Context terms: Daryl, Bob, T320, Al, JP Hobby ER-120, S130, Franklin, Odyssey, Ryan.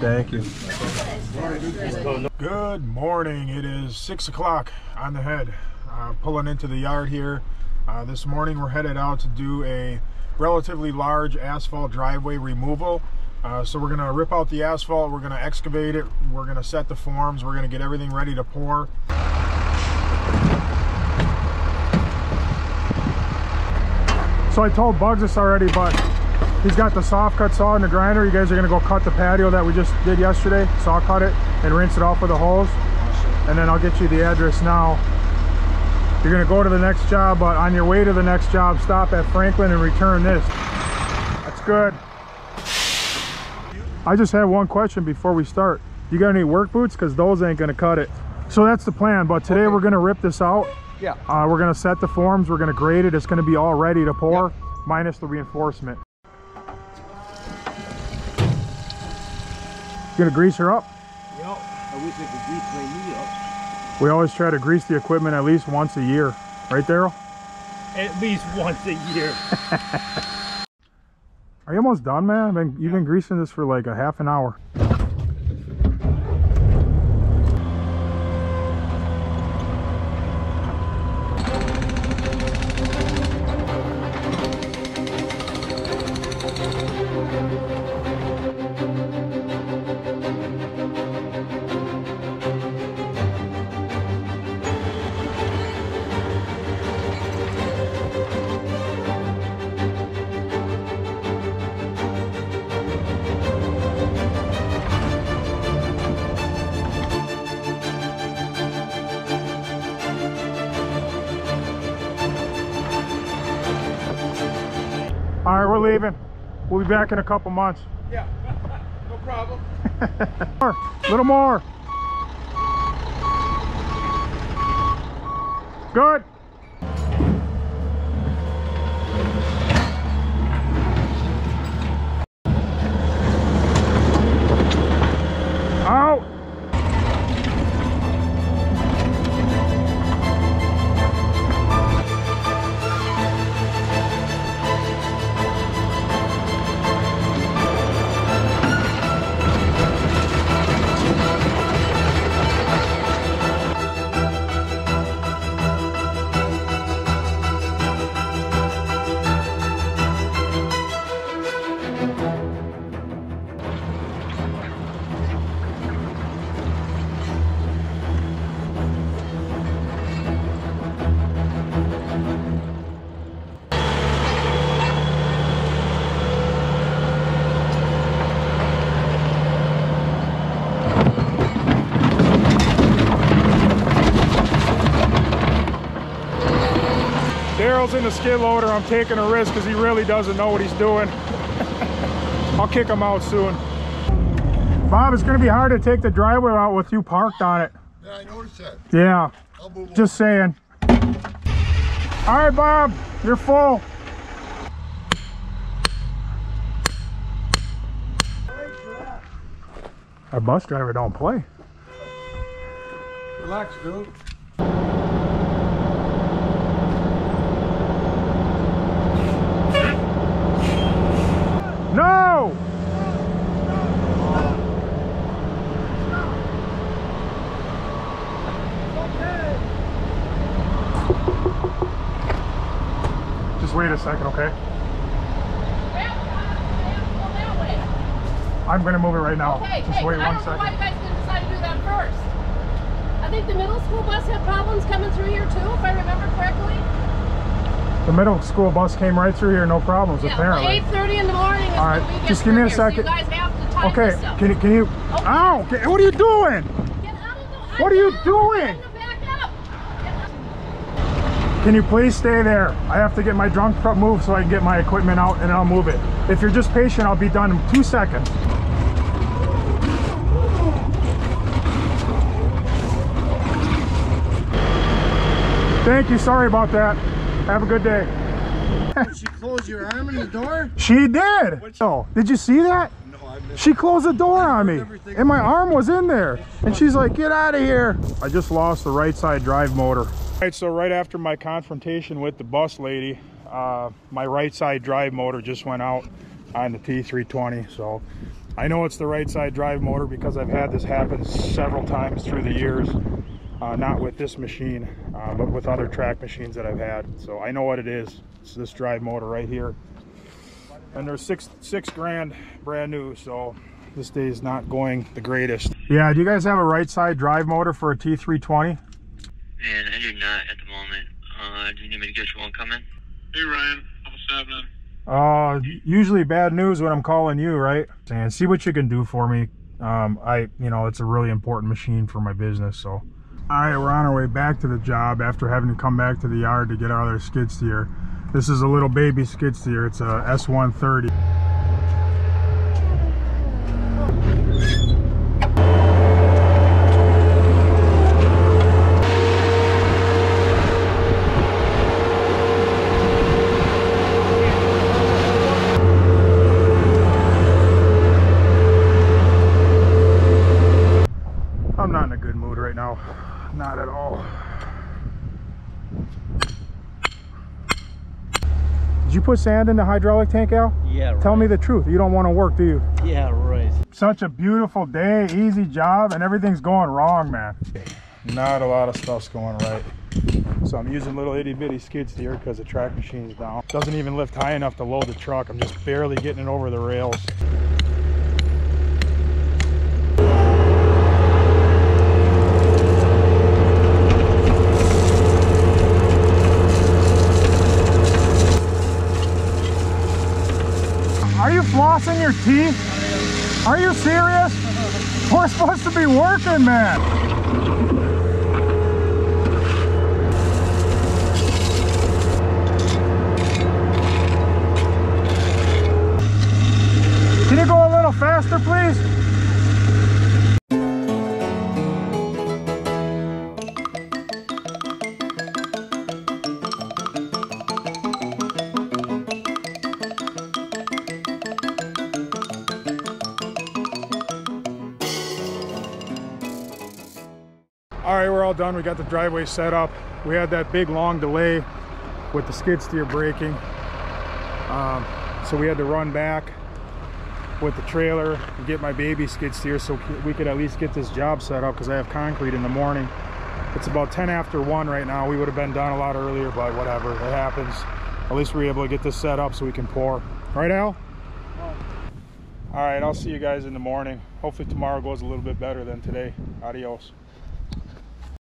Thank you. Good morning. It is 6 o'clock on the head. Pulling into the yard here. This morning we're headed out to do a relatively large asphalt driveway removal. So we're gonna rip out the asphalt, we're gonna excavate it, we're gonna set the forms, we're gonna get everything ready to pour. So I told Bugs this already, but he's got the soft cut saw and the grinder. You guys are gonna go cut the patio that we just did yesterday, saw cut it and rinse it off with the hose. And then I'll get you the address now. You're gonna go to the next job, but on your way to the next job, stop at Franklin and return this. That's good. I just had one question before we start. You got any work boots? Because those ain't going to cut it. So that's the plan, but today we're going to rip this out. Yeah. We're going to set the forms. We're going to grade it. It's going to be all ready to pour, minus the reinforcement. You going to grease her up? Yeah. I wish I could grease my knee up. We always try to grease the equipment at least once a year. Right, Daryl? At least once a year. Are you almost done, man? You've been greasing this for like a half an hour. All right, we're leaving. We'll be back in a couple months. Yeah, no problem. A little more. Good. In the skid loader, I'm taking a risk because he really doesn't know what he's doing. I'll kick him out soon. Bob, it's gonna be hard to take the driveway out with you parked on it. Yeah, I noticed that. Yeah, I'll move just saying. All right, Bob, you're full. Our bus driver don't play. Relax, dude. Wait a second, okay? I'm going to move it right now. Okay, just wait 1 second. I don't know why you guys didn't decide to do that first. I think the middle school bus had problems coming through here too, if I remember correctly. The middle school bus came right through here, no problems, apparently. 8:30 in the morning. All right, just give me a second. So you guys have to time this stuff. Can you? Okay. Ow! What are you doing? Get out of the way. What are you doing? Can you please stay there? I have to get my drunk prep moved so I can get my equipment out and I'll move it. If you're just patient, I'll be done in 2 seconds. Thank you, sorry about that. Have a good day. Did she close your arm in the door? She did! Oh, did you see that? No, I missed it. She closed the door on me and my arm was in there. And she's like, get out of here. I just lost the right side drive motor. Alright, so right after my confrontation with the bus lady, my right side drive motor just went out on the T320, so I know it's the right side drive motor because I've had this happen several times through the years, not with this machine, but with other track machines that I've had. So I know what it is. It's this drive motor right here, and they're six grand brand new, so this day is not going the greatest. Yeah, do you guys have a right side drive motor for a T320? Man, I do not at the moment. Do you need me to get you one coming? Hey Ryan, what's happening? Usually bad news when I'm calling you, right? And see what you can do for me. You know, it's a really important machine for my business, so. All right, we're on our way back to the job after having to come back to the yard to get our other skid steer. This is a little baby skid steer. It's a S130. I'm not in a good mood right now. Not at all. Did you put sand in the hydraulic tank, Al? Yeah, right. Tell me the truth. You don't want to work, do you? Yeah, right. Such a beautiful day, easy job, and everything's going wrong, man. Not a lot of stuff's going right. So I'm using little itty bitty skid steer because the track machine's down. Doesn't even lift high enough to load the truck. I'm just barely getting it over the rails. Are you flossing your teeth? Are you serious? We're supposed to be working, man. Can you go a little faster, please? All right, we're all done. We got the driveway set up. We had that big long delay with the skid steer braking, so we had to run back with the trailer and get my baby skid steer so we could at least get this job set up because I have concrete in the morning. It's about 10 after 1 right now. We would have been done a lot earlier, but whatever, it happens. At least we were able to get this set up so we can pour. Right, Al? All right, I'll see you guys in the morning. Hopefully tomorrow goes a little bit better than today. Adios.